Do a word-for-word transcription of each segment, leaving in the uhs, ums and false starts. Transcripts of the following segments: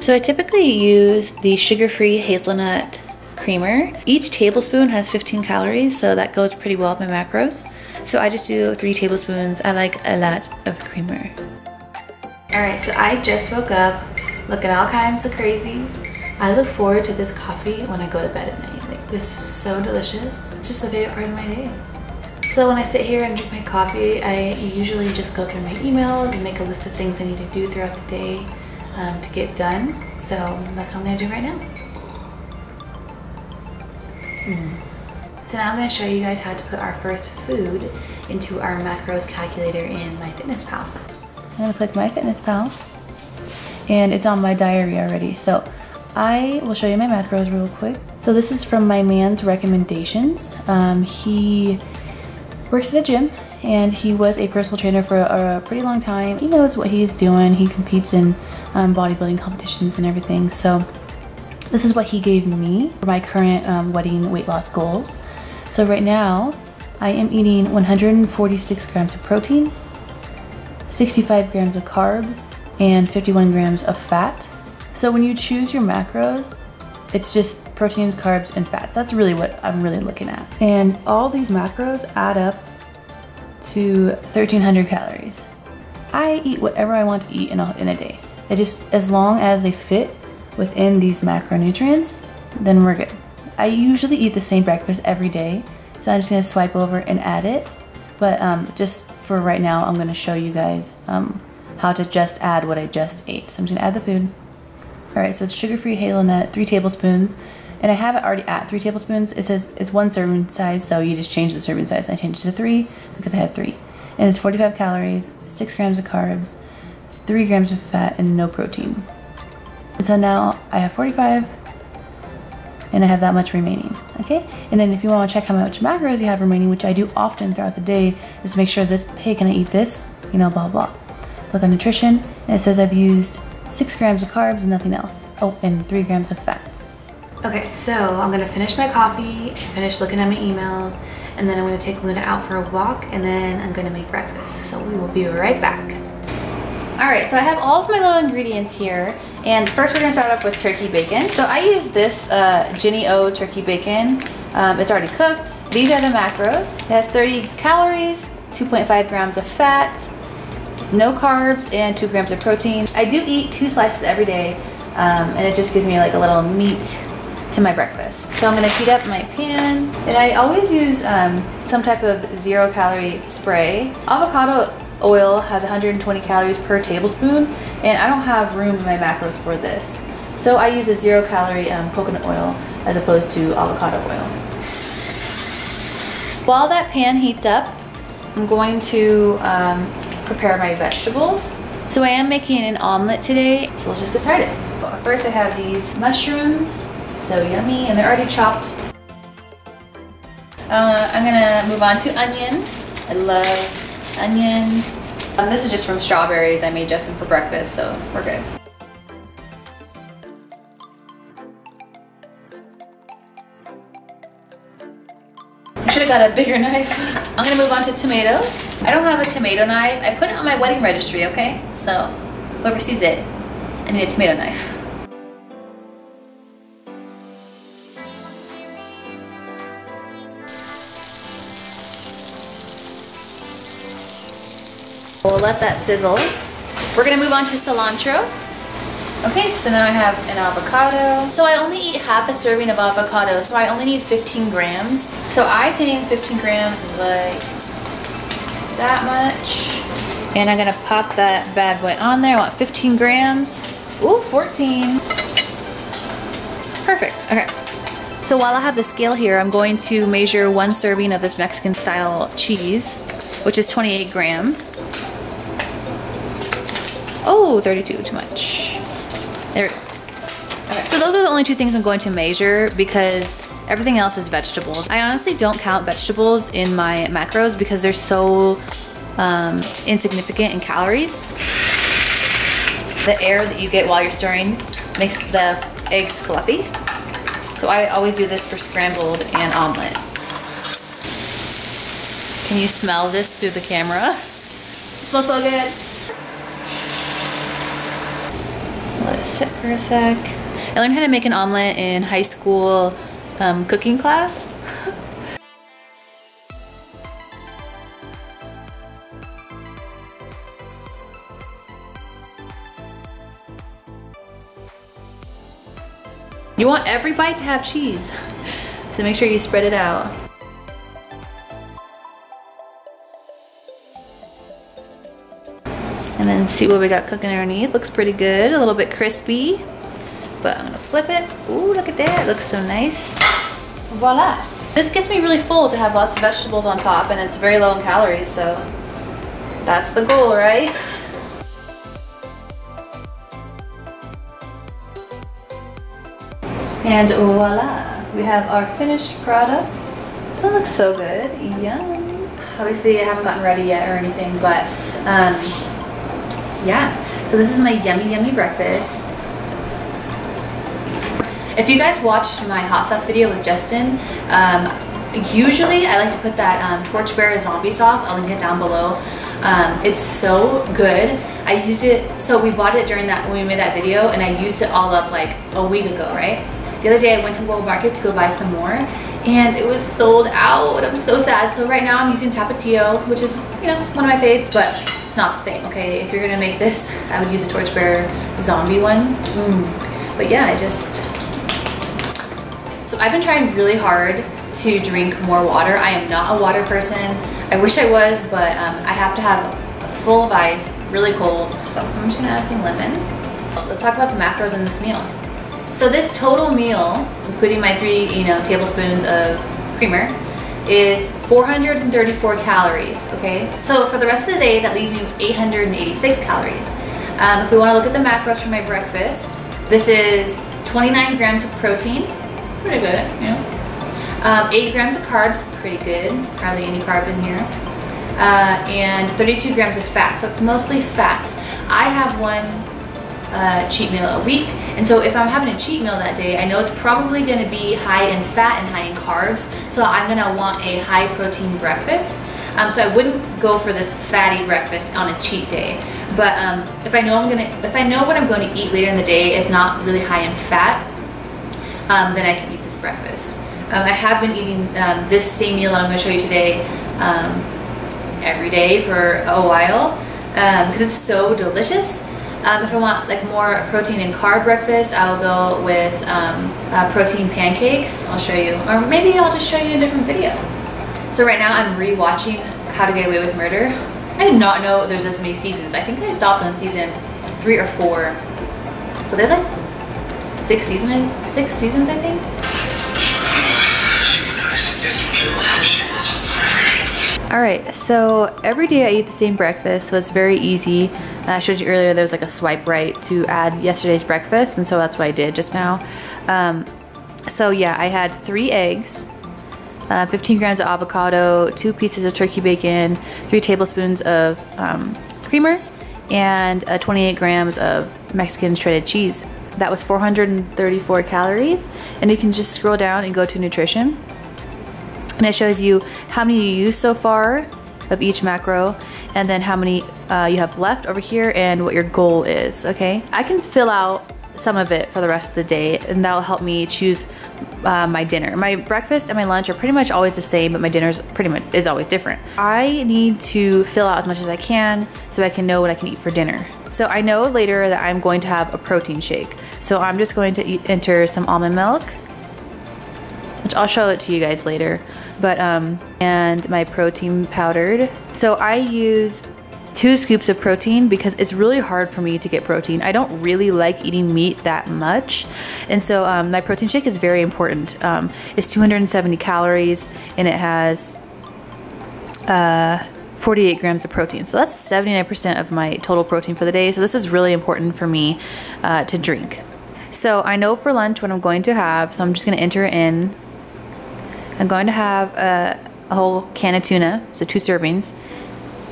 So I typically use the sugar-free hazelnut creamer. Each tablespoon has fifteen calories, so that goes pretty well with my macros. So I just do three tablespoons. I like a lot of creamer. All right, so I just woke up looking all kinds of crazy. I look forward to this coffee when I go to bed at night. Like, this is so delicious. It's just the favorite part of my day. So when I sit here and drink my coffee, I usually just go through my emails and make a list of things I need to do throughout the day um, to get done. So that's what I'm gonna do right now. Mm. So now I'm gonna show you guys how to put our first food into our macros calculator in MyFitnessPal. I'm gonna click MyFitnessPal, and it's on my diary already. So I will show you my macros real quick. So this is from my man's recommendations. Um, he works at a gym, and he was a personal trainer for a, a pretty long time. He knows what he's doing. He competes in um, bodybuilding competitions and everything. So this is what he gave me for my current um, wedding weight loss goals. So right now I am eating one hundred forty-six grams of protein, sixty-five grams of carbs, and fifty-one grams of fat. So when you choose your macros, it's just proteins, carbs, and fats. That's really what I'm really looking at. And all these macros add up to thirteen hundred calories. I eat whatever I want to eat in a, in a day. It just, as long as they fit within these macronutrients, then we're good. I usually eat the same breakfast every day, so I'm just gonna swipe over and add it. But um, just for right now, I'm gonna show you guys um, how to just add what I just ate. So I'm just gonna add the food. All right, so it's sugar-free hazelnut, three tablespoons. And I have it already at three tablespoons. It says it's one serving size, so you just change the serving size. I changed it to three because I had three. And it's forty-five calories, six grams of carbs, three grams of fat, and no protein. And so now I have forty-five, and I have that much remaining, okay? And then if you wanna check how much macros you have remaining, which I do often throughout the day, just to make sure this, hey, can I eat this? You know, blah, blah. Look on nutrition, and it says I've used six grams of carbs and nothing else. Oh, and three grams of fat. Okay, so I'm gonna finish my coffee, finish looking at my emails, and then I'm gonna take Luna out for a walk, and then I'm gonna make breakfast. So we will be right back. All right, so I have all of my little ingredients here, and first we're gonna start off with turkey bacon. So I use this uh, Jennie O turkey bacon. Um, it's already cooked. These are the macros. It has thirty calories, two point five grams of fat, no carbs, and two grams of protein. I do eat two slices every day, um, and it just gives me like a little meat to my breakfast. So I'm gonna heat up my pan, and I always use um, some type of zero calorie spray. Avocado oil has one hundred twenty calories per tablespoon, and I don't have room in my macros for this. So I use a zero calorie um, coconut oil as opposed to avocado oil. While that pan heats up, I'm going to um, prepare my vegetables. So I am making an omelet today, so let's just get started. First I have these mushrooms, so yummy, and they're already chopped. Uh, I'm gonna move on to onion. I love onion. Um, this is just from strawberries I made Justin for breakfast, so we're good. I should have got a bigger knife. I'm gonna move on to tomatoes. I don't have a tomato knife. I put it on my wedding registry, okay? So whoever sees it, I need a tomato knife. We'll let that sizzle. We're gonna move on to cilantro. Okay, so now I have an avocado. So I only eat half a serving of avocado, so I only need fifteen grams. So I think fifteen grams is like that much. And I'm gonna pop that bad boy on there. I want fifteen grams. Ooh, fourteen. Perfect, okay. So while I have the scale here, I'm going to measure one serving of this Mexican style cheese, which is twenty-eight grams. Oh, thirty-two, too much. There we go. Okay. So those are the only two things I'm going to measure because everything else is vegetables. I honestly don't count vegetables in my macros because they're so um, insignificant in calories. The air that you get while you're stirring makes the eggs fluffy. So I always do this for scrambled and omelet. Can you smell this through the camera? It smells so good. Let it sit. for a sec. I learned how to make an omelet in high school um, cooking class. You want every bite to have cheese, so make sure you spread it out. And then see what we got cooking underneath. Looks pretty good, a little bit crispy, but I'm gonna flip it. Ooh, look at that, it looks so nice. Voila. This gets me really full to have lots of vegetables on top, and it's very low in calories, so that's the goal, right? And voila, we have our finished product. This one looks so good, yum. Obviously I haven't gotten ready yet or anything, but um, yeah. So this is my yummy, yummy breakfast. If you guys watched my hot sauce video with Justin, um, usually I like to put that um, Torchbearer Zombie sauce, I'll link it down below. Um, it's so good. I used it, so we bought it during that, when we made that video, and I used it all up like a week ago, right? The other day I went to World Market to go buy some more and it was sold out. I'm so sad. So right now I'm using Tapatio, which is, you know, one of my faves, but it's not the same, okay? If you're gonna make this, I would use the Torchbearer Zombie one. Mm. But yeah, I just... So I've been trying really hard to drink more water. I am not a water person. I wish I was, but um, I have to have a full of ice, really cold. I'm just gonna add some lemon. Let's talk about the macros in this meal. So this total meal, including my three, you know, tablespoons of creamer, is four hundred thirty-four calories, okay? So for the rest of the day, that leaves me with eight hundred eighty-six calories. Um, if we wanna look at the macros for my breakfast, this is twenty-nine grams of protein, pretty good, yeah. Um, eight grams of carbs, pretty good, hardly any carb in here. Uh, and thirty-two grams of fat, so it's mostly fat. I have one uh, cheat meal a week, and so if I'm having a cheat meal that day, I know it's probably gonna be high in fat and high in carbs, so I'm gonna want a high protein breakfast. Um, so I wouldn't go for this fatty breakfast on a cheat day. But um, if I know I'm gonna, if I know what I'm gonna eat later in the day is not really high in fat, um, then I can eat this breakfast. Um, I have been eating um, this same meal that I'm gonna show you today um, every day for a while, because um, it's so delicious. Um, if I want like more protein and carb breakfast, I will go with um, uh, protein pancakes. I'll show you, or maybe I'll just show you in a different video. So right now I'm re-watching How to Get Away with Murder. I did not know there's this many seasons. I think I stopped on season three or four, but there's like six seasons, six seasons I think. Alright, so every day I eat the same breakfast, so it's very easy. Uh, I showed you earlier there was like a swipe right to add yesterday's breakfast, and so that's what I did just now. Um, so yeah, I had three eggs, uh, fifteen grams of avocado, two pieces of turkey bacon, three tablespoons of um, creamer, and uh, twenty-eight grams of Mexican shredded cheese. That was four hundred thirty-four calories, and you can just scroll down and go to nutrition. And it shows you how many you used so far of each macro, and then how many uh, you have left over here and what your goal is, okay? I can fill out some of it for the rest of the day, and that'll help me choose uh, my dinner. My breakfast and my lunch are pretty much always the same, but my dinner's pretty much is always different. I need to fill out as much as I can so I can know what I can eat for dinner. So I know later that I'm going to have a protein shake. So I'm just going to eat, enter some almond milk, which I'll show it to you guys later. But, um, and my protein powdered. So I use two scoops of protein because it's really hard for me to get protein. I don't really like eating meat that much. And so um, my protein shake is very important. Um, it's two hundred seventy calories and it has uh, forty-eight grams of protein. So that's seventy-nine percent of my total protein for the day. So this is really important for me uh, to drink. So I know for lunch what I'm going to have, so I'm just gonna enter in. I'm going to have a, a whole can of tuna, so two servings.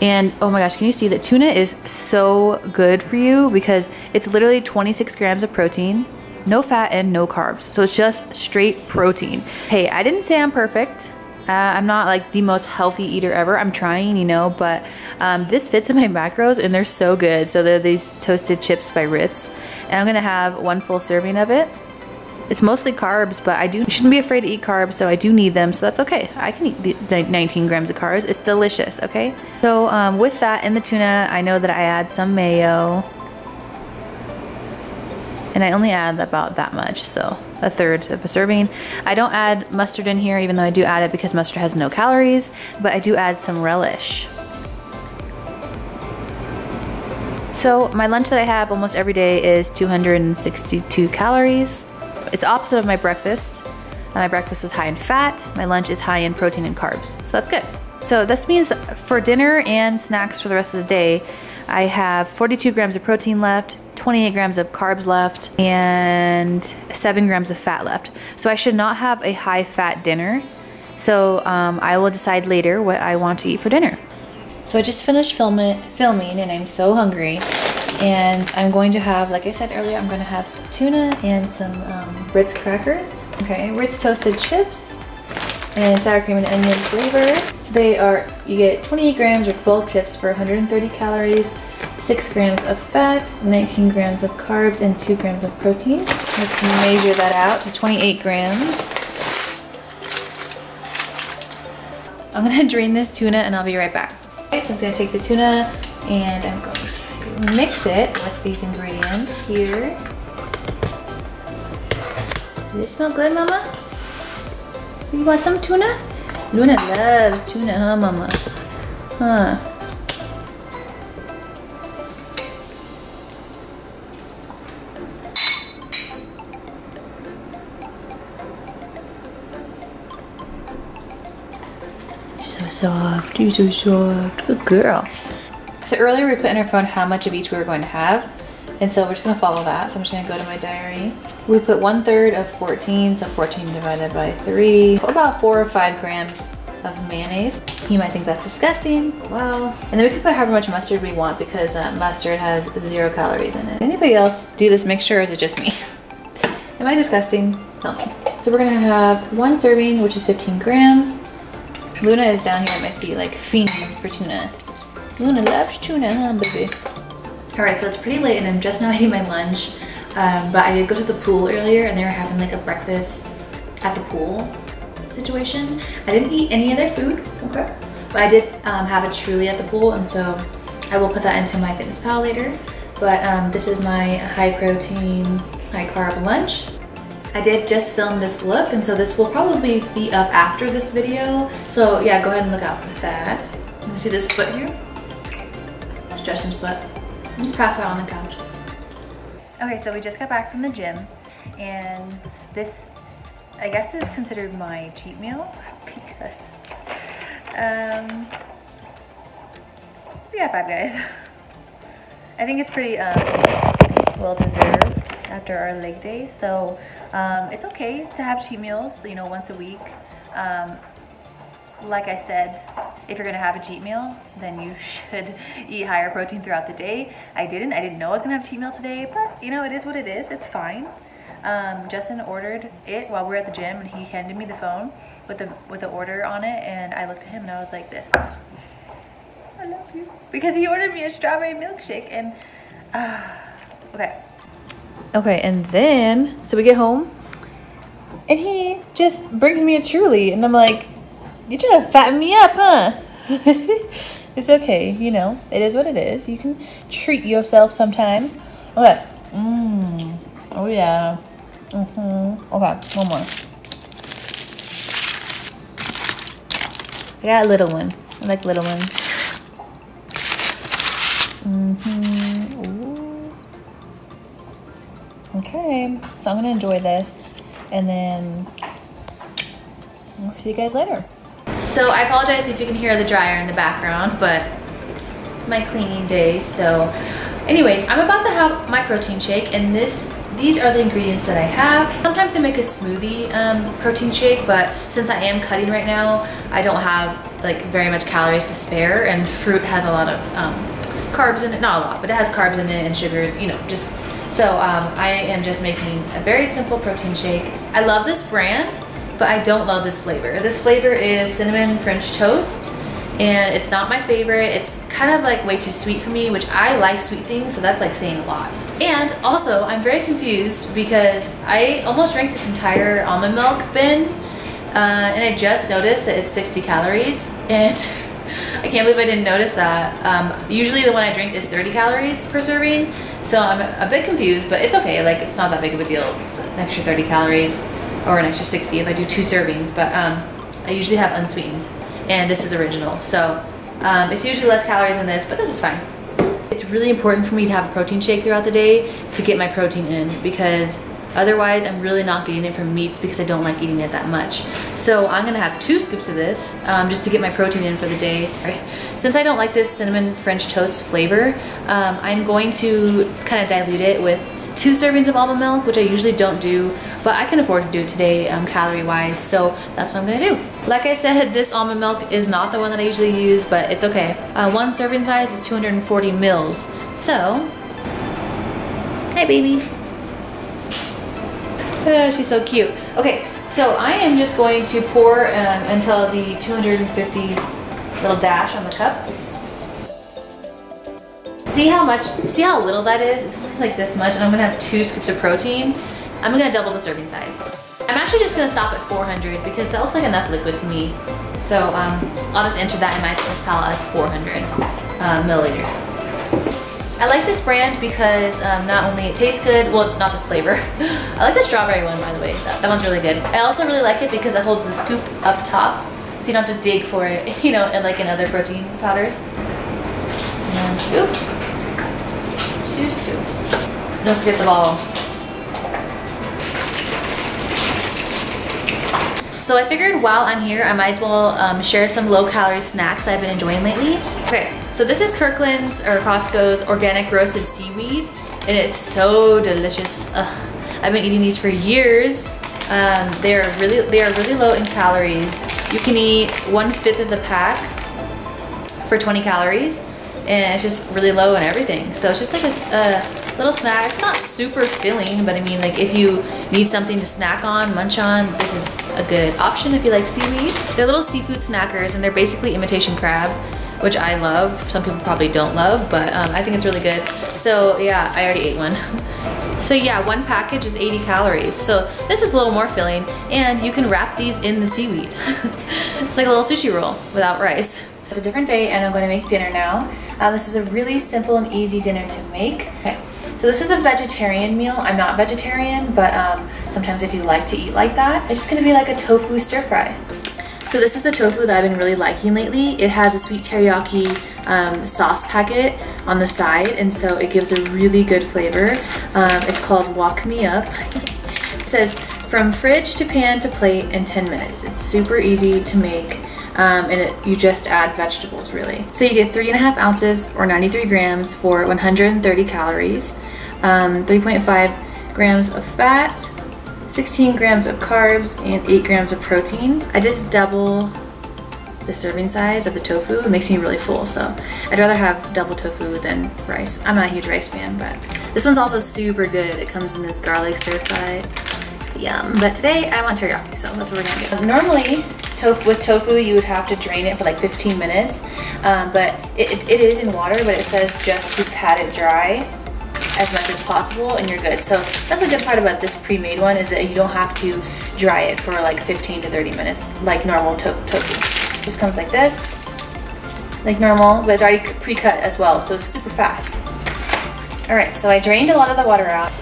And oh my gosh, can you see that tuna is so good for you because it's literally twenty-six grams of protein, no fat and no carbs. So it's just straight protein. Hey, I didn't say I'm perfect. Uh, I'm not like the most healthy eater ever. I'm trying, you know, but um, this fits in my macros and they're so good. So they're these toasted chips by Ritz. and I'm gonna have one full serving of it. It's mostly carbs, but I do shouldn't be afraid to eat carbs, so I do need them, so that's okay. I can eat the, the nineteen grams of carbs. It's delicious, okay? So um, with that and the tuna, I know that I add some mayo, and I only add about that much, so a third of a serving. I don't add mustard in here, even though I do add it because mustard has no calories, but I do add some relish. So my lunch that I have almost every day is two hundred sixty-two calories. It's opposite of my breakfast. My breakfast was high in fat. My lunch is high in protein and carbs, so that's good. So this means for dinner and snacks for the rest of the day, I have forty-two grams of protein left, twenty-eight grams of carbs left, and seven grams of fat left. So I should not have a high fat dinner. So um, I will decide later what I want to eat for dinner. So I just finished film it, filming and I'm so hungry. And I'm going to have, like I said earlier, I'm gonna have some tuna and some um, Ritz crackers. Okay, Ritz toasted chips and sour cream and onion flavor. So they are, you get twenty-eight grams or twelve chips for one hundred thirty calories, six grams of fat, nineteen grams of carbs, and two grams of protein. Let's measure that out to twenty-eight grams. I'm gonna drain this tuna and I'll be right back. Okay, so I'm gonna take the tuna and I'm going to mix it with these ingredients here. Does it smell good, Mama? You want some tuna? Luna loves tuna, huh, Mama? Huh. So soft, you're so soft. Good girl. So earlier we put in our phone how much of each we were going to have, and so we're just gonna follow that. So I'm just gonna go to my diary. We put one third of fourteen, so fourteen divided by three, about four or five grams of mayonnaise. You might think that's disgusting, but well. And then we could put however much mustard we want because uh, mustard has zero calories in it. Did anybody else do this mixture or is it just me? Am I disgusting? Tell me. So we're gonna have one serving, which is fifteen grams. Luna is down here at my feet like fiending for tuna. Luna loves tuna, huh, baby? All right, so it's pretty late and I'm just now eating my lunch, um, but I did go to the pool earlier and they were having like a breakfast at the pool situation. I didn't eat any of their food, okay? But I did um, have a Truly at the pool, and so I will put that into MyFitnessPal later. But um, this is my high protein, high carb lunch. I did just film this look, and so this will probably be up after this video. So yeah, go ahead and look out for that. You can see this foot here? Justin's foot. Just pass out on the couch. Okay, so we just got back from the gym, and this, I guess, is considered my cheat meal because um, yeah, Five Guys. I think it's pretty um, well deserved after our leg day, so um, it's okay to have cheat meals, you know, once a week. Um, like I said, if you're gonna have a cheat meal, then you should eat higher protein throughout the day. I didn't, I didn't know I was gonna have a cheat meal today, but you know, it is what it is, it's fine. Um, Justin ordered it while we were at the gym and he handed me the phone with the, with the order on it, and I looked at him and I was like this. I love you. Because he ordered me a strawberry milkshake and, uh, okay. Okay, and then, so we get home and he just brings me a Truly and I'm like, you're trying to fatten me up, huh? It's okay, you know, it is what it is. You can treat yourself sometimes. Okay, mmm, oh yeah, mm-hmm. Okay, one more. I got a little one, I like little ones. Mm-hmm, ooh. Okay, so I'm gonna enjoy this and then I'll see you guys later. So I apologize if you can hear the dryer in the background, but it's my cleaning day. So anyways, I'm about to have my protein shake, and this these are the ingredients that I have. Sometimes I make a smoothie um, protein shake, but since I am cutting right now, I don't have like very much calories to spare, and fruit has a lot of um, carbs in it. Not a lot, but it has carbs in it and sugars, you know, just. So um, I am just making a very simple protein shake. I love this brand, but I don't love this flavor. This flavor is cinnamon French toast, and it's not my favorite. It's kind of like way too sweet for me, which I like sweet things, so that's like saying a lot. And also, I'm very confused because I almost drank this entire almond milk bin, uh, and I just noticed that it's sixty calories, and I can't believe I didn't notice that. Um, usually the one I drink is thirty calories per serving, so I'm a bit confused, but it's okay. Like, it's not that big of a deal. It's an extra thirty calories or an extra sixty if I do two servings, but um, I usually have unsweetened, and this is original. So um, it's usually less calories than this, but this is fine. It's really important for me to have a protein shake throughout the day to get my protein in, because otherwise I'm really not getting it from meats because I don't like eating it that much. So I'm gonna have two scoops of this um, just to get my protein in for the day. Right. Since I don't like this cinnamon French toast flavor, um, I'm going to kind of dilute it with two servings of almond milk, which I usually don't do, but I can afford to do today um, calorie wise, so that's what I'm gonna do. Like I said, this almond milk is not the one that I usually use, but it's okay. Uh, one serving size is two hundred forty mils, so hey baby. Oh, she's so cute. Okay, so I am just going to pour um, until the two hundred fifty little dash on the cup. See how much, see how little that is? It's only like this much, and I'm gonna have two scoops of protein. I'm gonna double the serving size. I'm actually just gonna stop at four hundred because that looks like enough liquid to me. So um, I'll just enter that in my MyFitnessPal as four hundred uh, milliliters. I like this brand because um, not only it tastes good, well, not this flavor. I like the strawberry one, by the way. That, that one's really good. I also really like it because it holds the scoop up top, so you don't have to dig for it, you know, and like in other protein powders. And scoop. Two scoops. Don't forget the ball. So I figured while I'm here, I might as well um, share some low-calorie snacks I've been enjoying lately. Okay, so this is Kirkland's or Costco's organic roasted seaweed, and it's so delicious. Ugh. I've been eating these for years. Um, they are really, they are really low in calories. You can eat one fifth of the pack for twenty calories. And it's just really low in everything. So it's just like a, a little snack. It's not super filling, but I mean, like if you need something to snack on, munch on, this is a good option if you like seaweed. They're little seafood snackers, and they're basically imitation crab, which I love. Some people probably don't love, but um, I think it's really good. So yeah, I already ate one. So yeah, one package is eighty calories. So this is a little more filling, and you can wrap these in the seaweed. It's like a little sushi roll without rice. It's a different day, and I'm going to make dinner now. Um, this is a really simple and easy dinner to make. Okay. So this is a vegetarian meal. I'm not vegetarian, but um, sometimes I do like to eat like that. It's just going to be like a tofu stir fry. So this is the tofu that I've been really liking lately. It has a sweet teriyaki um, sauce packet on the side, and so it gives a really good flavor. Um, it's called Wok Me Up. It says, from fridge to pan to plate in ten minutes. It's super easy to make. Um, and it, you just add vegetables, really. So you get three and a half ounces or ninety-three grams for one hundred thirty calories, um, three point five grams of fat, sixteen grams of carbs, and eight grams of protein. I just double the serving size of the tofu. It makes me really full, so I'd rather have double tofu than rice. I'm not a huge rice fan, but this one's also super good. It comes in this garlic stir fry. Yum. But today I want teriyaki, so that's what we're gonna do. Normally, tof with tofu, you would have to drain it for like fifteen minutes, um, but it, it, it is in water, but it says just to pat it dry as much as possible, and you're good. So that's a good part about this pre-made one, is that you don't have to dry it for like fifteen to thirty minutes like normal to tofu. It just comes like this, like normal, but it's already pre-cut as well, so it's super fast. All right, so I drained a lot of the water out.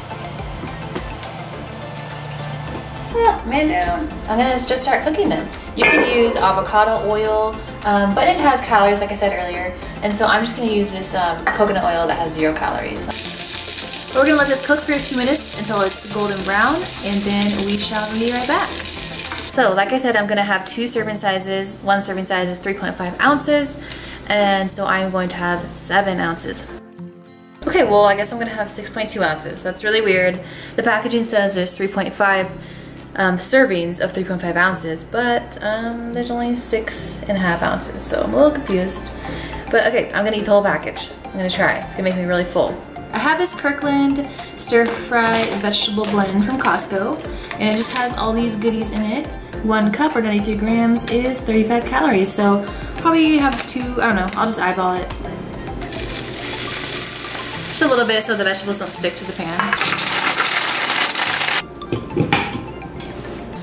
Oh, man down. I'm gonna just start cooking them. You can use avocado oil, um, but it has calories, like I said earlier, and so I'm just gonna use this um, coconut oil that has zero calories. We're gonna let this cook for a few minutes until it's golden brown, and then we shall be right back. So, like I said, I'm gonna have two serving sizes. One serving size is three point five ounces, and so I'm going to have seven ounces. Okay, well, I guess I'm gonna have six point two ounces. That's really weird. The packaging says there's three point five. Um, servings of three point five ounces, but um, there's only six and a half ounces, so I'm a little confused. But okay, I'm gonna eat the whole package. I'm gonna try. It's gonna make me really full. I have this Kirkland stir fry vegetable blend from Costco, and it just has all these goodies in it. One cup or ninety-three grams is thirty-five calories, so probably have two, I don't know, I'll just eyeball it. Just a little bit so the vegetables don't stick to the pan.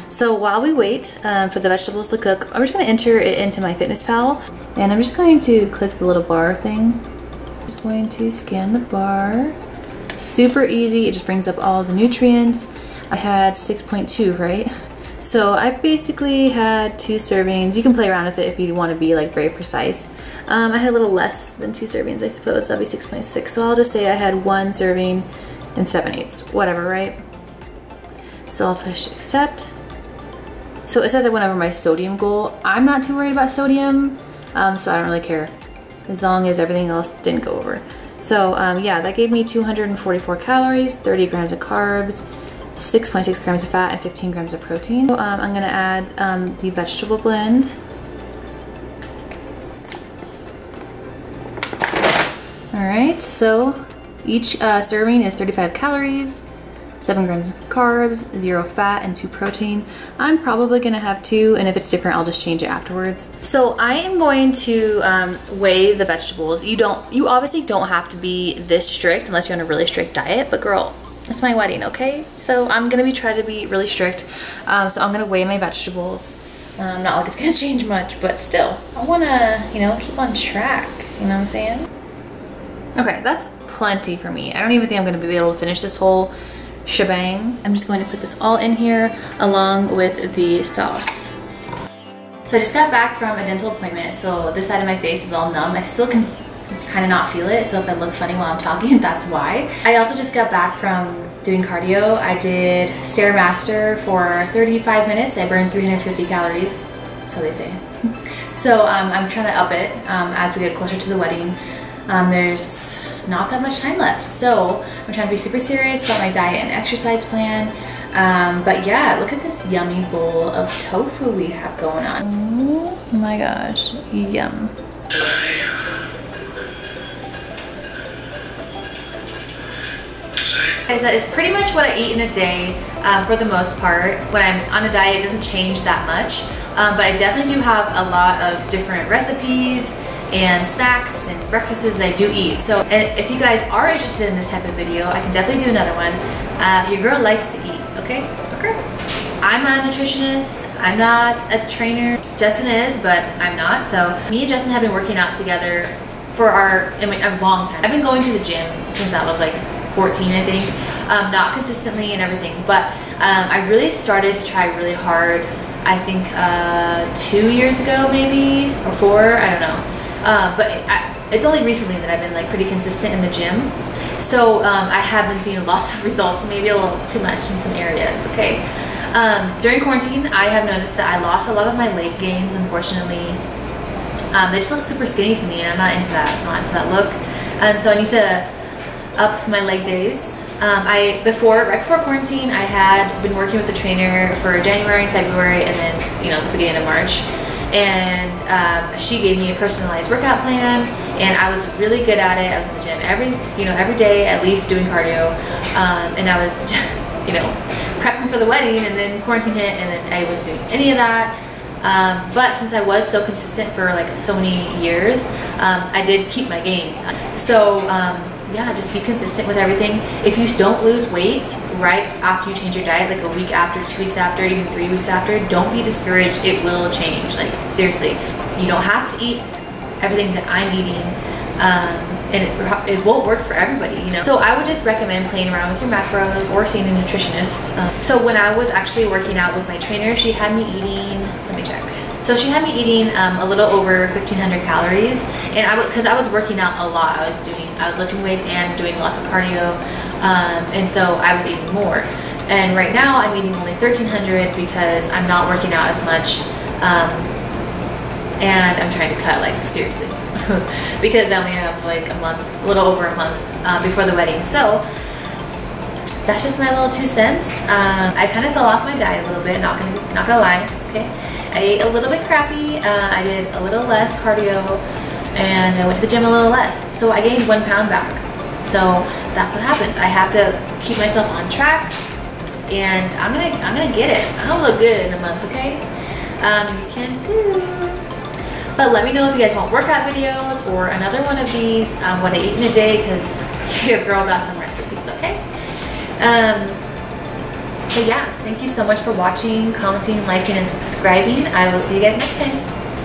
So while we wait um, for the vegetables to cook, I'm just gonna enter it into MyFitnessPal, and I'm just going to click the little bar thing. Just going to scan the bar. Super easy, it just brings up all the nutrients. I had six point two, right? So I basically had two servings. You can play around with it if you want to be like very precise. Um, I had a little less than two servings, I suppose. That'd be six point six. So I'll just say I had one serving and seven eighths, whatever, right? So I'll push accept. So it says I went over my sodium goal. I'm not too worried about sodium, um, so I don't really care, as long as everything else didn't go over. So um, yeah, that gave me two hundred forty-four calories, thirty grams of carbs, six point six grams of fat, and fifteen grams of protein. So, um, I'm gonna add um, the vegetable blend. All right, so each uh, serving is thirty-five calories, seven grams of carbs, zero fat, and two protein. I'm probably gonna have two, and if it's different, I'll just change it afterwards. So I am going to um, weigh the vegetables. You don't, you obviously don't have to be this strict unless you're on a really strict diet, but girl, it's my wedding, okay? So I'm gonna be trying to be really strict. Um, so I'm gonna weigh my vegetables. Um, not like it's gonna change much, but still, I wanna, you know, keep on track, you know what I'm saying? Okay, that's plenty for me. I don't even think I'm gonna be able to finish this whole shebang. I'm just going to put this all in here along with the sauce. So I just got back from a dental appointment, so this side of my face is all numb. I still can kind of not feel it, so if I look funny while I'm talking, that's why. I also just got back from doing cardio. I did Stairmaster for thirty-five minutes. I burned three hundred fifty calories, so they say. So um, I'm trying to up it um, as we get closer to the wedding. Um, there's not that much time left, so I'm trying to be super serious about my diet and exercise plan. Um, but yeah, look at this yummy bowl of tofu we have going on. Oh my gosh, yum. Guys, that is pretty much what I eat in a day um, for the most part. When I'm on a diet, it doesn't change that much, um, but I definitely do have a lot of different recipes and snacks and breakfasts I do eat. So and if you guys are interested in this type of video, I can definitely do another one. Uh, your girl likes to eat, okay? Okay. I'm not a nutritionist, I'm not a trainer. Justin is, but I'm not. So me and Justin have been working out together for our, I mean, a long time. I've been going to the gym since I was like fourteen, I think. Um, not consistently and everything, but um, I really started to try really hard, I think uh, two years ago maybe, or four, I don't know. Uh, but I, it's only recently that I've been like pretty consistent in the gym. So um, I have been seeing lots of results, maybe a little too much in some areas, okay? Um, during quarantine, I have noticed that I lost a lot of my leg gains, unfortunately. Um, they just look super skinny to me, and I'm not into that, I'm not into that look. And so I need to up my leg days. Um, I before, right before quarantine, I had been working with a trainer for January and February, and then, you know, the beginning of March. And um, she gave me a personalized workout plan, and I was really good at it. I was in the gym every, you know, every day at least doing cardio, um, and I was, you know, prepping for the wedding, and then quarantine hit, and then I wasn't doing any of that. Um, but since I was so consistent for like so many years, um, I did keep my gains. So um, yeah, just be consistent with everything. If you don't lose weight right after you change your diet, like a week after, two weeks after, even three weeks after, don't be discouraged, it will change. Like seriously, you don't have to eat everything that I'm eating, um, and it, it won't work for everybody, you know? So I would just recommend playing around with your macros or seeing a nutritionist. Um, so when I was actually working out with my trainer, she had me eating, let me check. So she had me eating um, a little over fifteen hundred calories, and I because I was working out a lot. I was doing, I was lifting weights and doing lots of cardio, um, and so I was eating more. And right now I'm eating only thirteen hundred because I'm not working out as much, um, and I'm trying to cut, like seriously, because I only have like a month, a little over a month uh, before the wedding. So that's just my little two cents. Um, I kind of fell off my diet a little bit. Not gonna, not gonna lie. Okay. I ate a little bit crappy, uh, I did a little less cardio, and I went to the gym a little less. So I gained one pound back. So that's what happens. I have to keep myself on track, and I'm gonna, I'm gonna get it. I'll look good in a month, okay? Um, you can do. But let me know if you guys want workout videos or another one of these, um, what I eat in a day, because your girl got some recipes, okay? Um, but yeah, thank you so much for watching, commenting, liking, and subscribing. I will see you guys next time.